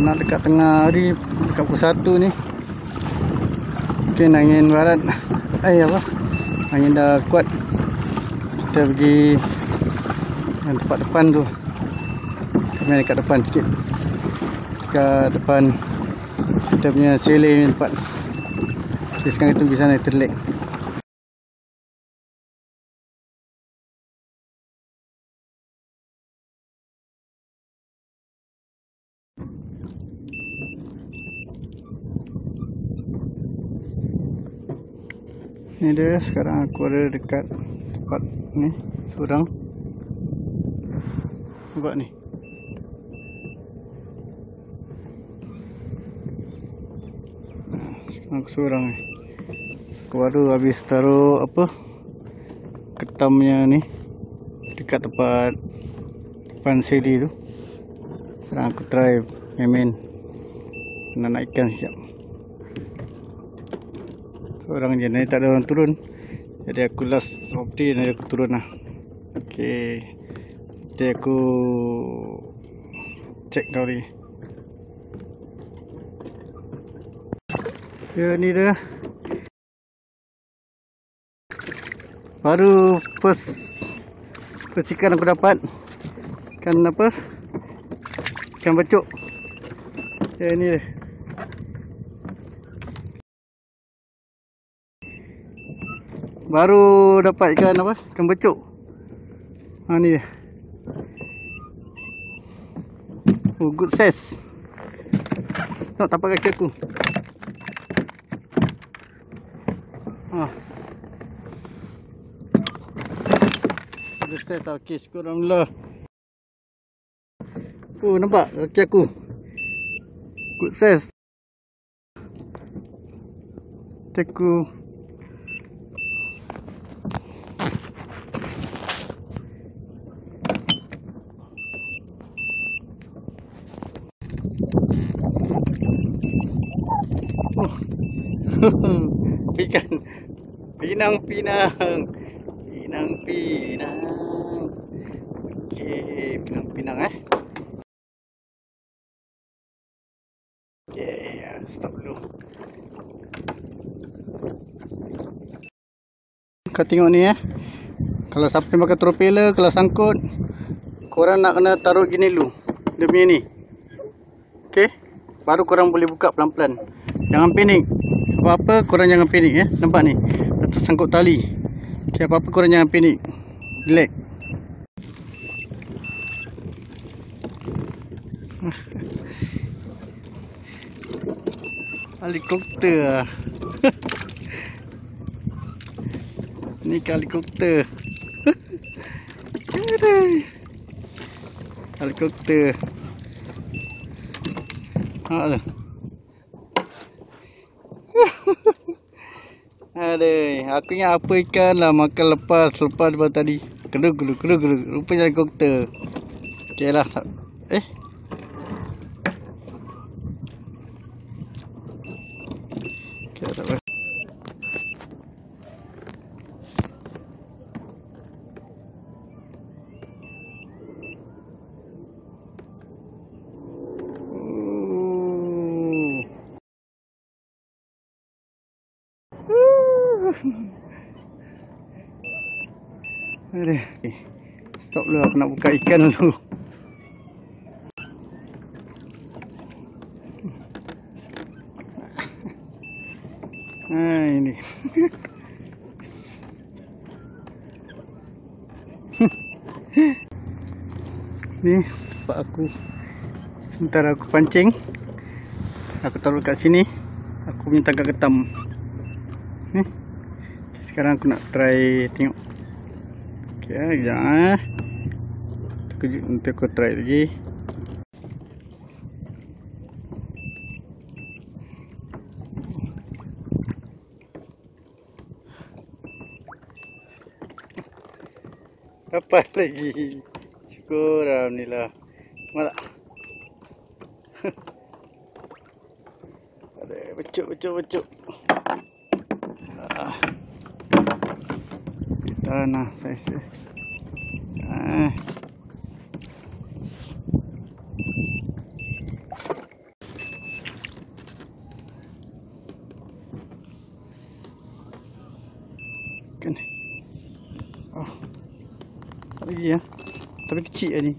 Karena dekat tengah hari, dekat pukul 1 ni mungkin angin barat, angin dah kuat. Kita pergi yang tempat depan tu, main dekat depan sikit, dekat depan kita punya sele ni tempat. Okay, sekarang kita pergi sana, terlek. Ni dia, sekarang aku ada dekat tempat ni, seorang. Nampak ni? Nah, sekarang aku seorang ni. Aku baru habis taruh apa, ketamnya ni dekat tempat depan sedi tu. Sekarang aku try main nak naikkan sekejap. Orang je, ni tak ada orang turun. Jadi aku last opti ni aku turun lah. Okey. Nanti aku check kau ni. Ya, ni dia. Baru first ikan aku dapat. Ikan apa? Ikan becuk. Ya, ni dia. Baru dapat ikan apa? Ikan becuk. Ha ni dia. Oh, good size. Tengok tapak kaki aku. Ha. Good size lah. Okay, syukur Alhamdulillah. Oh, nampak kaki aku. Good size. Teku. Ikan pinang. Okey, pinang Okey, stop dulu. Kau tengok ni Kalau siapa pakai tropela, kalau sangkut, korang nak kena taruh gini dulu. Dia punya ni. Okey, baru korang boleh buka pelan-pelan. Jangan panik. Apa-apa korang jangan panik Nampak ni? Atas sangkut tali. Okay, apa-apa korang jangan panik. Relax. Helikopter lah. Ni helikopter. Helikopter. Nampak tu? Aduh, aku ingat apa ikan lah makan lepas daripada tadi. Geluk. Rupanya helikopter. Okey lah. Okey, tak apa. Stop dulu, aku nak buka ikan dulu. Ini ni tempat aku. Sementara aku pancing, aku taruh kat sini. Aku punya tangkap ketam ni. Sekarang aku nak try tengok. Okey, jangan terkejut. Nanti aku try lagi. Dapat lagi. Syukur Alhamdulillah. Malah. Ada becuk. Tanah saya. Tapi kecil lah ni.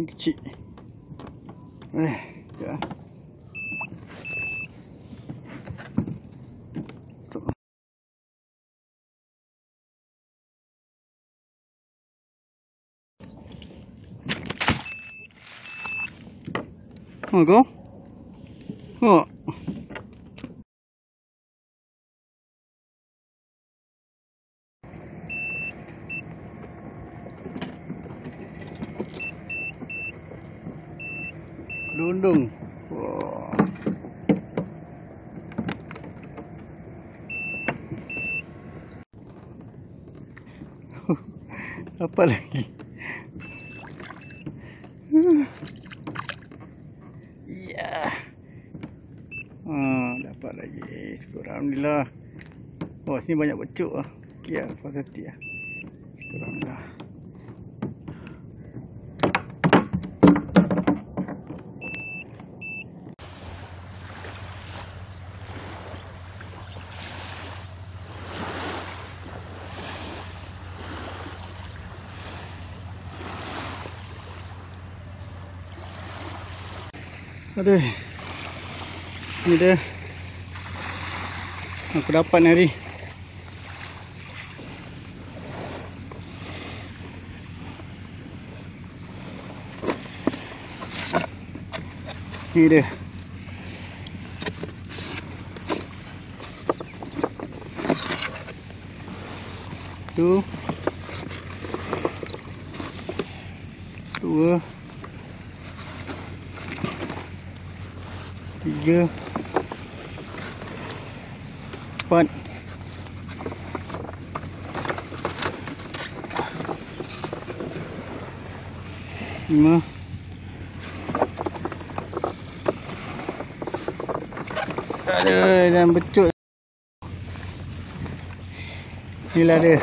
Ni kecil. Sekejap lah. Come on, go. Come on. Dundung. Wow. Apa lagi? Ya. Dapat lagi. Syukur alhamdulillah. Oh, sini banyak becuk ah. Okey ah, puas hati ah. Syukur alhamdulillah. Aduh. Ni dia. Aku dapat hari. Ni dia. Tu. Dua. 3 4. Lima. 5. Dan becuk. Inilah dia.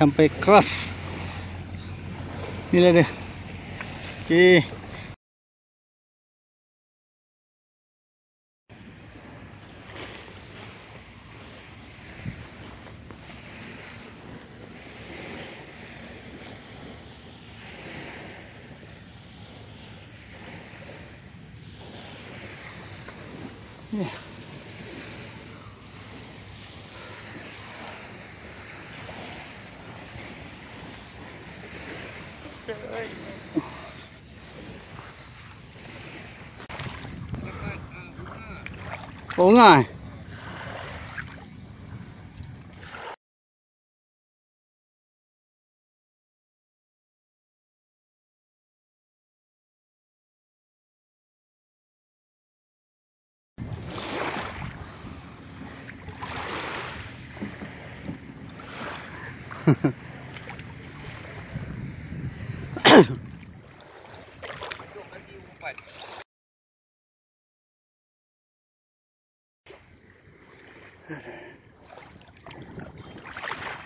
Sampai cross. Inilah dia. Okey. Ya. Ủa rồi.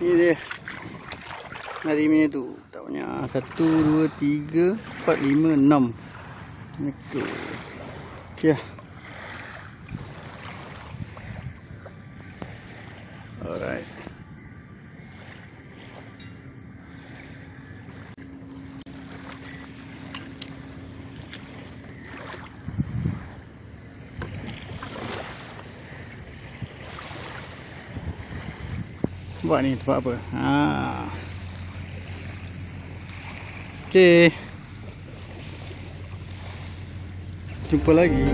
Ini dia. Hari punya tu tak banyak. 1 2 3 4 5 6. Betul. Okey. Alright. Buat ni tempat apa? Okey. Jumpa lagi.